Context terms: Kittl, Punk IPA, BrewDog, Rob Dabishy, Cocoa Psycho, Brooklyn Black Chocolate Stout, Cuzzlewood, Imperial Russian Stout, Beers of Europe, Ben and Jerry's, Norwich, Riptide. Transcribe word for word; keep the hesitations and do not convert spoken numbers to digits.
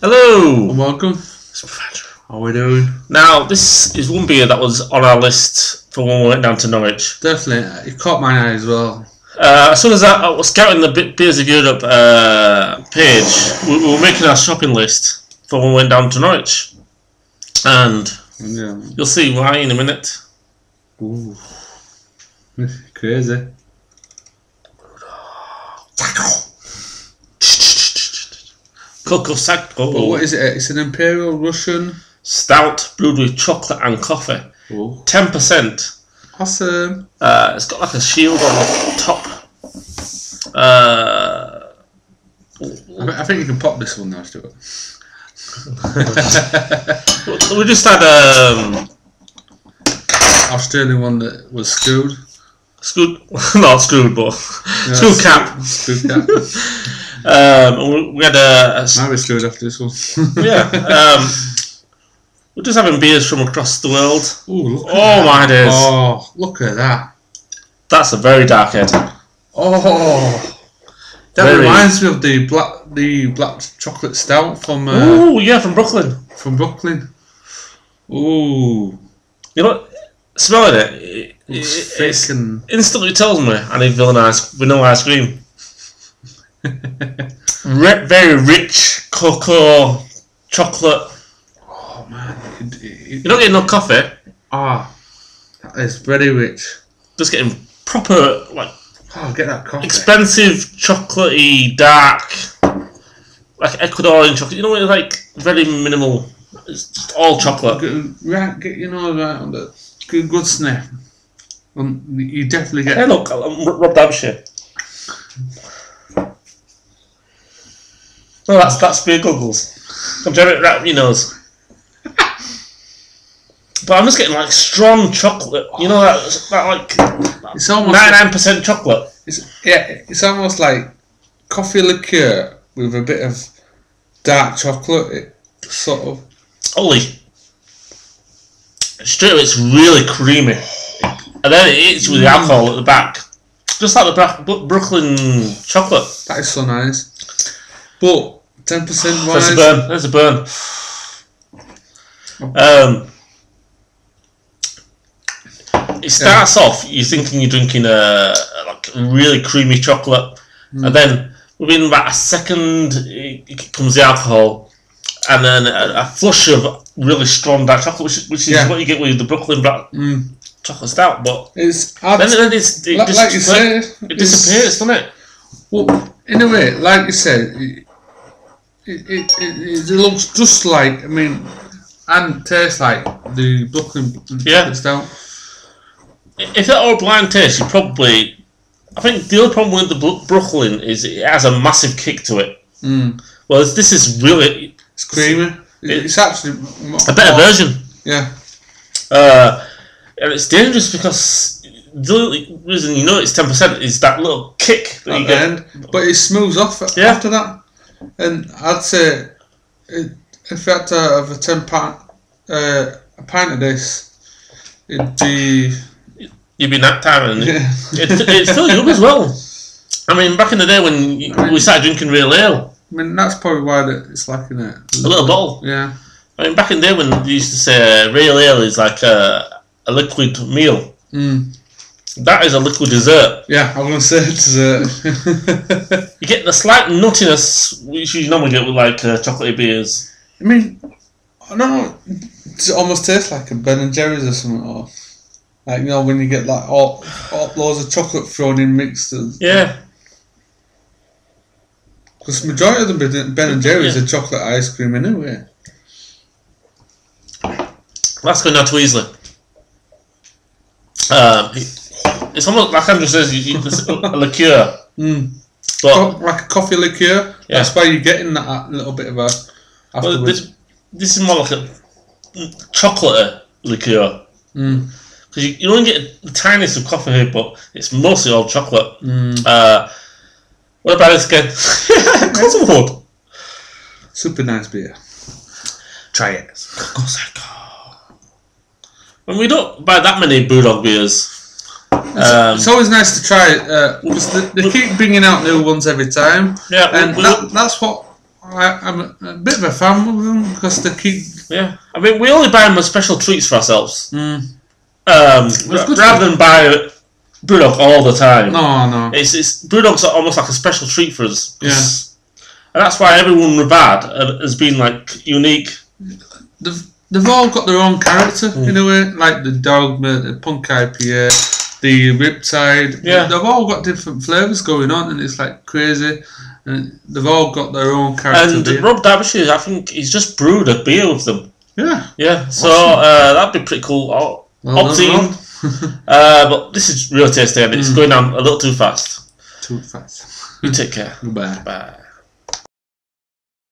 Hello! And welcome. How are we doing? Now, this is one beer that was on our list for when we went down to Norwich. Definitely. It caught my eye as well. Uh, as soon as I, I was scouting the Beers of Europe uh, page, we, we were making our shopping list for when we went down to Norwich. And yeah. You'll see why in a minute. Ooh. Crazy. Cocoa sack. Oh, what is it? It's an Imperial Russian stout brewed with chocolate and coffee. Oh. ten percent. Awesome. Uh, it's got like a shield on the top. Uh, I, I think you can pop this one now, Stuart. We just had um Australian one that was screwed. Screwed? Not screwed, but yeah, screwed cap. Screwed cap. um, we had a. a Might be screwed after this one. Yeah. Um, we're just having beers from across the world. Ooh, look at oh that. my days! Oh, look at that. That's a very dark head. Oh. That very. reminds me of the black the black chocolate stout from. Uh, oh yeah, from Brooklyn. From Brooklyn. Ooh. You know. Smelling it, it, it, it and instantly tells me I need vanilla vanilla ice cream. Re very rich cocoa, chocolate. Oh man, it, it, you're not getting no coffee. Ah, oh, that is very rich. Just getting proper like. Oh, get that coffee. Expensive, chocolatey, dark, like Ecuadorian chocolate. You know what? Like very minimal. It's just all chocolate. Get, right, get you know right on the. Good, good sniff. Um, you definitely get. Hey, look, I'm Rob Dabishy. No, that's that's beer goggles. I'm doing it right up your nose. But I'm just getting like strong chocolate. You know that, that like it's almost ninety-nine percent like, chocolate. It's yeah, it's almost like coffee liqueur with a bit of dark chocolate. It sort of. Holy. Straight away, it's really creamy, and then it eats with the alcohol at the back, just like the Bra Brooklyn chocolate. That is so nice. But ten percent wise, there's a burn. There's a burn. Um, it starts yeah. off you're thinking you're drinking a like really creamy chocolate, mm. and then within about a second it comes the alcohol. And then a, a flush of really strong dark chocolate, which, which is yeah. what you get with the Brooklyn Black mm. Chocolate Stout. But it's then, then it's, it, like, dis like you said, it disappears, doesn't it? Well, in a way, like you said, it it, it, it it looks just like I mean, and tastes like the Brooklyn yeah. Chocolate Stout. If that all blind taste, you probably. I think the other problem with the Brooklyn is it has a massive kick to it. Mm. Whereas this is really. It's creamy. It's actually a better version. Yeah, uh, and it's dangerous because the only reason you know it's ten percent is that little kick that at you the get. End, but it smooths off yeah. after that. And I'd say, it, in fact, out of a ten pint, uh, a pint of this, it'd be you'd be nap time and yeah. it, it, it'd fill you up as well. I mean, back in the day when you, I mean, we started drinking real ale. I mean, that's probably why it's lacking it. A little bottle. Yeah. I mean, back in the day when they used to say uh, real ale is like a, a liquid meal. Mm. That is a liquid dessert. Yeah, I was going to say dessert. You get the slight nuttiness, which you normally get with like uh, chocolatey beers. I mean, I don't know, it almost tastes like a Ben and Jerry's or something. Or, like, you know, when you get like all, all loads of chocolate thrown in mixed. Yeah. Because the majority of the Ben and Jerry's yeah. are chocolate ice cream anyway. That's going down to Weasley. Um, it's almost like Andrew says, you eat this, a liqueur. Mm. But, like a coffee liqueur. Yeah. That's why you're getting that little bit of a... Well, this, this is more like a chocolate liqueur. Mm. Because you, you only get the tiniest of coffee here, but it's mostly all chocolate. Mm. Uh, What about this again? Cuzzlewood. Super nice beer. Try it. Cuzzlewood. When we don't buy that many BrewDog beers. It's, um, it's always nice to try it. Uh, because they, they keep bringing out new ones every time. Yeah. And we, we, that, that's what I, I'm a bit of a fan with them because they keep. Yeah, I mean, we only buy them as special treats for ourselves. Mm. Um, rather than buy BrewDog all the time. No, no. It's it's BrewDog's almost like a special treat for us. Yeah. And that's why everyone we've had has been like unique. They've they've all got their own character mm. in a way, like the Dogma, the Punk I P A, the Riptide. Yeah. They've all got different flavors going on, and it's like crazy. And they've all got their own character. And beer. Rob Dabishy, I think he's just brewed a beer with them. Yeah. Yeah. So uh, that'd be pretty cool. Oh, well, Optine. uh, but this is real tasty, and it's mm. going down a little too fast. Too fast. You take care. Goodbye. Bye.